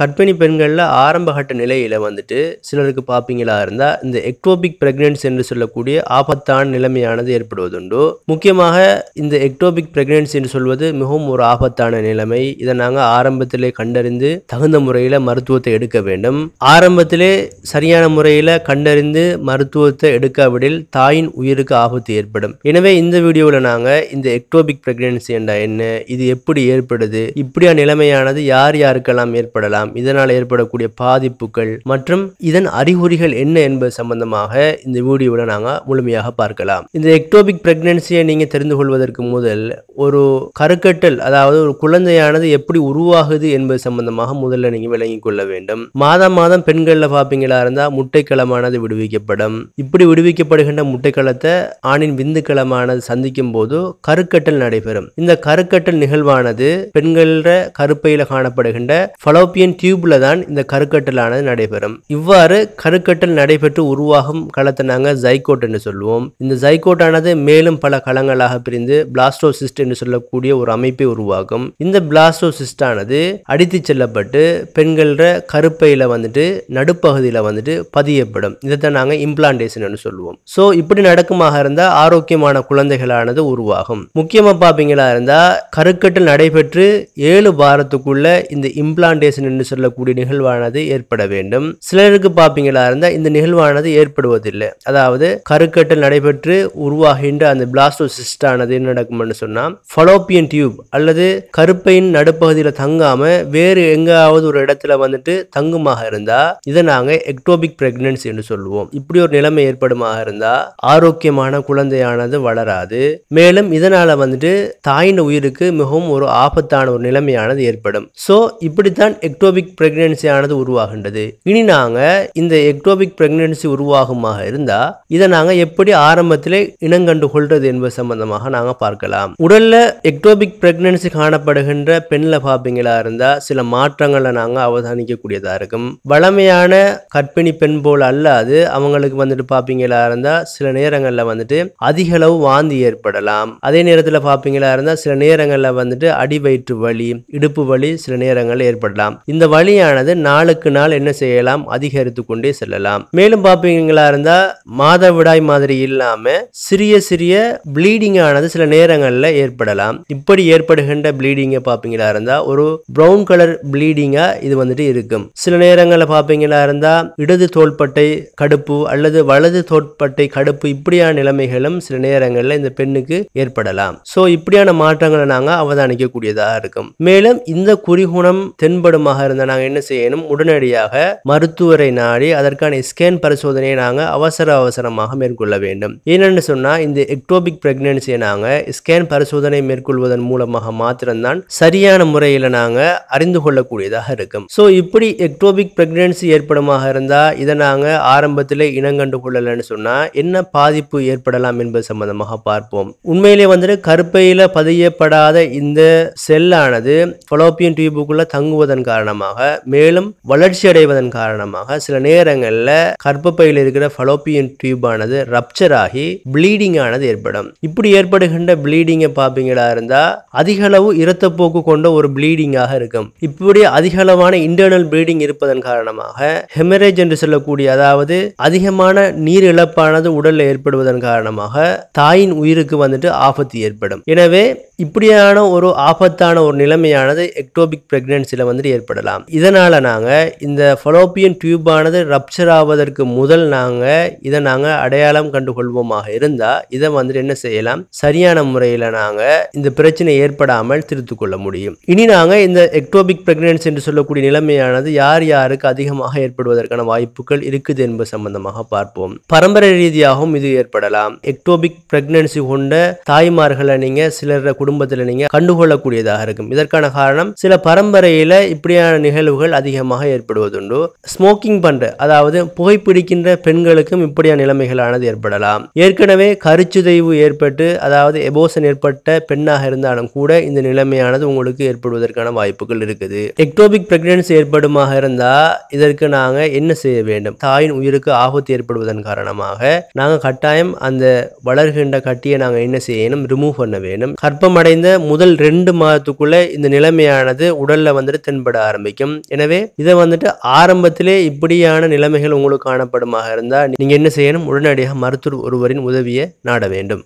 கர்ப்பிணி பெண்களில் ஆரம்பகட்ட நிலையில் வந்துட்டு சிலருக்கு பார்ப்பீங்களா இருந்தால் இந்த எக்டோபிக் பிரெக்னன்சி என்று சொல்லக்கூடிய ஆபத்தான நிலைமையானது ஏற்படுவதுண்டு. முக்கியமாக இந்த எக்டோபிக் பிரெக்னன்சி என்று சொல்வது மிகவும் ஒரு ஆபத்தான நிலைமை. இதை நாங்கள் ஆரம்பத்திலே கண்டறிந்து தகுந்த முறையில் மருத்துவத்தை எடுக்க வேண்டும். ஆரம்பத்திலே சரியான முறையில் கண்டறிந்து மருத்துவத்தை எடுக்காவிடில் தாயின் உயிருக்கு ஆபத்து ஏற்படும். எனவே இந்த வீடியோவில் நாங்கள் இந்த எக்டோபிக் பிரெக்னன்சி என்றால் என்ன, இது எப்படி ஏற்படுது, இப்படியா நிலைமையானது யார் யாருக்கெல்லாம் ஏற்படலாம், இதனால் ஏற்படக்கூடிய பாதிப்புகள் மற்றும் இதன் அறிகுறிகள் என்ன என்பது சம்பந்தமாக இந்த வீடியோவில் நாங்கள் முழுமையாக பார்க்கலாம். இந்த எக்டோபிக் பிரெக்னன்சியை நீங்கள் தெரிந்து கொள்வதற்கு முதல் ஒரு கருக்கட்டல், அதாவது ஒரு குழந்தையானது எப்படி உருவாகுது என்பது சம்பந்தமாக முதல்ல நீங்கள் விளங்கிக் கொள்ள வேண்டும். மாதம் மாதம் பெண்களில் பார்ப்பீங்களா இருந்தால் முட்டைக்களமானது விடுவிக்கப்படும். இப்படி விடுவிக்கப்படுகின்ற முட்டைக்களத்தை ஆணின் விந்துக்களமானது சந்திக்கும் போது கருக்கட்டல் நடைபெறும். இந்த கருக்கட்டல் நிகழ்வானது பெண்கள கருப்பையில் காணப்படுகின்ற ஃபலோப்பியன் டியூப்ல தான் இந்த கருக்கட்டலானது நடைபெறும். இவ்வாறு கருக்கட்டல் நடைபெற்று உருவாகும் களத்தை நாங்கள் ஜைகோட் என்று சொல்லுவோம். இந்த ஜைகோட்டானது மேலும் பல களங்களாக பிரிந்து பிளாஸ்டோசிஸ்ட் என்று சொல்லக்கூடிய ஒரு அமைப்பை உருவாகும். இந்த பிளாஸ்டோசிஸ்டானது அடித்து செல்லப்பட்டு பெண்கள கருப்பையில வந்துட்டு நடுப்பகுதியில வந்துட்டு பதியப்படும். இதைத்தான் நாங்கள் இம்ப்ளான்டேஷன் என்று சொல்லுவோம். ஸோ இப்படி நடக்குமாக இருந்தால் ஆரோக்கியமான குழந்தைகளானது உருவாகும். முக்கியமாக பார்ப்பீங்களா இருந்தால் கருக்கட்டல் நடைபெற்று 7 வாரத்துக்குள்ள இந்த இம்ப்ளான்டேஷன் என்று சொல்லக்கூடிய நிகழ்வானது ஏற்பட வேண்டும். சிலருக்கு பார்ப்பீங்களா இருந்தால் இந்த நிகழ்வானது ஏற்படுவதில்லை. அதாவது கருக்கட்டல் நடைபெற்று உருவாகின்ற அந்த பிளாஸ்டோசிஸ்ட் ஆனது என்ன நடக்கும்னு சொன்னால் ஃபலோப்பியன் டியூப் அல்லது கருப்பையின் நடுப்பகுதியில் தங்காம வேறு எங்காவது ஒரு இடத்துல வந்துட்டு தங்குமாக இருந்தால் இதை நாங்கள் எக்டோபிக் பிரெக்னன்சி என்று சொல்லுவோம். இப்படி ஒரு நிலைமை ஏற்படுமாக இருந்தால் ஆரோக்கியமான குழந்தையானது வளராது. மேலும் இதனால வந்துட்டு தாயின் உயிருக்கு மிகவும் ஒரு ஆபத்தான ஒரு நிலைமையானது ஏற்படும். ஸோ இப்படித்தான் எக்டோபிக் பிரெக்னன்சி ஆனது உருவாகின்றது. இனி நாங்கள் இந்த எக்டோபிக் பிரெக்னன்சி உருவாகுமாக இருந்தால் இதை நாங்கள் எப்படி ஆரம்பத்திலே இனங்கண்டு கொள்வது என்பது சம்பந்தமாக நாங்கள் பார்க்கலாம். உடலில் எக்டோபிக் பிரெக்னன்சி காணப்படுகின்ற பெண்ணில் பார்ப்பீங்களா இருந்தால் சில மாற்றங்களை நாங்கள் அவதானிக்கக்கூடியதாக இருக்கும். வளமையான கர்ப்பிணி பெண் போல் அல்லாது அவங்களுக்கு வந்துட்டு பார்ப்பீங்களா இருந்தால் சில நேரங்களில் வந்துட்டு அதிக அளவு வாந்தி ஏற்படலாம். அதே நேரத்தில் பார்ப்பீங்களா இருந்தால் சில நேரங்களில் வந்துட்டு அடிவயிற்று வலி, இடுப்பு வலி சில நேரங்களில் ஏற்படலாம். இந்த வலியானது நாளுக்கு நாள் என்ன செய்யலாம், அதிகரித்து கொண்டே செல்லலாம். மேலும் பாப்பீங்களா இருந்தா மாதவிடாய் மாதிரி இல்லாம சிறிய சிறிய ப்ளீடிங் ஆனது சில நேரங்களில் ஏற்படலாம். இப்படி ஏற்படுகின்ற ப்ளீடிங்கை பாப்பீங்களா இருந்தா ஒரு பிரவுன் கலர் ப்ளீடிங்கா இது வந்துட்டு இருக்கும். சில நேரங்களில் பாப்பீங்களா இருந்தா இடது தோள்பட்டை கடுப்பு அல்லது வலது தோள்பட்டை கடுப்பு இப்படியான நிலைமைகளும் சில நேரங்களில் இந்த பெண்ணுக்கு ஏற்படலாம். சோ இப்படியான மாற்றங்களை நாங்க அவதானிக்க கூடியதாக இருக்கும். மேலும் இந்த குறிகுணம் தென்படுமாக இருந்தால் நாங்கள் என்ன செய்யணும், உடனடியாக மருத்துவரை நாடி அதற்கான ஸ்கேன் பரிசோதனையை நாங்கள் அவசரமாக மேற்கொள்ள வேண்டும். ஏனென்று சொன்னால் இந்த எக்டோபிக் பிரெக்னன்சியை நாங்கள் ஸ்கேன் பரிசோதனை மேற்கொள்வதன் மூலமாக மாத்திரம்தான் சரியான முறையில் நாங்கள் அறிந்து கொள்ளக்கூடியதாக இருக்கும். ஸோ இப்படி எக்டோபிக் பிரெக்னன்சி ஏற்படுமாக இருந்தால் இதை நாங்கள் ஆரம்பத்தில் இனங்கண்டு கொள்ளலன்னு சொன்னால் என்ன பாதிப்பு ஏற்படலாம் என்பது சம்பந்தமாக பார்ப்போம். உண்மையிலே வந்துட்டு கருப்பையில் பதியப்படாத இந்த செல்லானது ஃபலோப்பியன் டியூபுக்குள்ள தங்குவதன் காரணமாக மேலும் வளர்ச்சி அடைவதன் காரணமாக சில நேரங்களில் கர்ப்பப்பையில் இருக்கிற ஃபலோப்பியன் டியூப் ஆனது ரப்சர் ஆகி ப்ளீடிங் ஆனது ஏற்படும். இப்படி ஏற்படுகின்ற ப்ளீடிங்கை பார்ப்பீங்களா இருந்தால் அதிக அளவு இரத்தப்போக்கு கொண்ட ஒரு ப்ளீடிங்காக இருக்கும். இப்படி அதிக அளவான இன்டர்னல் ப்ளீடிங் இருப்பதன் காரணமாக ஹெமரேஜ் என்று சொல்லக்கூடிய, அதாவது அதிகமான நீர் இழப்பானது உடலில் ஏற்படுவதன் காரணமாக தாயின் உயிருக்கு வந்துட்டு ஆபத்து ஏற்படும். எனவே இப்படியான ஒரு ஆபத்தான ஒரு நிலைமையானது எக்டோபிக் பிரெக்னன்சியில் வந்துட்டு ஏற்படலாம். இதனால் நாங்கள் இந்த ஃபலோப்பியன் டியூபானது ரப்சர் ஆவதற்கு முதல் நாங்கள் இதை நாங்கள் அடையாளம் கண்டுகொள்வோமாக இருந்தால் இதை வந்துட்டு என்ன செய்யலாம், சரியான முறையில் நாங்கள் இந்த பிரச்சனை ஏற்படாமல் திருத்திக் கொள்ள முடியும். இனி நாங்கள் இந்த எக்டோபிக் பிரெக்னன்சி என்று சொல்லக்கூடிய நிலைமையானது யார் யாருக்கு அதிகமாக ஏற்படுவதற்கான வாய்ப்புகள் இருக்குது என்பது சம்பந்தமாக பார்ப்போம். பரம்பரை ரீதியாகவும் இது ஏற்படலாம். எக்டோபிக் பிரெக்னன்சி கொண்ட தாய்மார்களை நீங்கள் சிலர் குடும்பத்தில் நீங்கள் கண்டுகொள்ளக்கூடியதாக இருக்கும். இதற்கான காரணம் சில பரம்பரையில் இப்படியான நிகழ்வுகள் அதிகமாக ஏற்படுவதுண்டு. ஸ்மோக்கிங் பண்ற, அதாவது புகைப்பிடிக்கின்ற பெண்களுக்கும் இப்படியான நிலைமைகளானது ஏற்படலாம். ஏற்கனவே கருச்சிதைவு ஏற்பட்டு, அதாவது எபோஷன் ஏற்பட்ட பெண்ணாக இருந்தாலும் கூட இந்த நிலைமையானது உங்களுக்கு ஏற்படுவதற்கான வாய்ப்புகள் இருக்குது. எக்டோபிக் பிரெக்னன்சி ஏற்படுமாக இருந்தால் இதற்கு நாங்கள் என்ன செய்ய வேண்டும், தாயின் உயிருக்கு ஆபத்து ஏற்படுவதன் காரணமாக நாங்கள் கட்டாயம் அந்த வளர்கின்ற கட்டியை நாங்கள் என்ன செய்யணும், ரிமூவ் பண்ண வேண்டும். கர்ப்பம் பருவமடைந்த முதல் 2 மாதத்துக்குள்ள இந்த நிலைமையானது உடல்ல வந்துட்டு தென்பட ஆரம்பிக்கும். எனவே இதை வந்துட்டு ஆரம்பத்திலே இப்படியான நிலைமைகள் உங்களுக்கு காணப்படுமாக இருந்தால் நீங்க என்ன செய்யணும், உடனடியாக மருத்துவர் ஒருவரின் உதவியை நாட வேண்டும்.